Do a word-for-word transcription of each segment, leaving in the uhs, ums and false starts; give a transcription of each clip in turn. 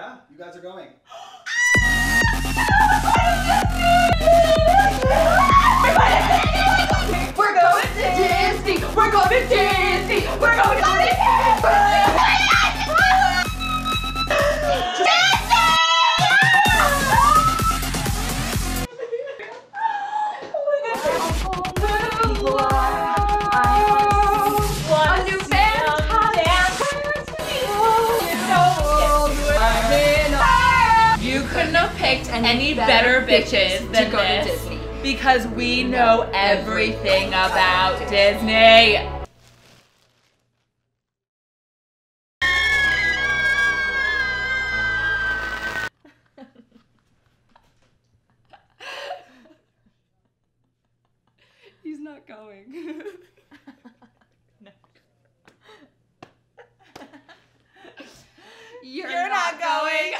Yeah, you guys are going. We're going to Disney. We're going to Disney. We're going to any better, better bitches, bitches than this to Disney. Because we know everything about Disney. He's not going. No. You're, You're not, not going.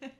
going.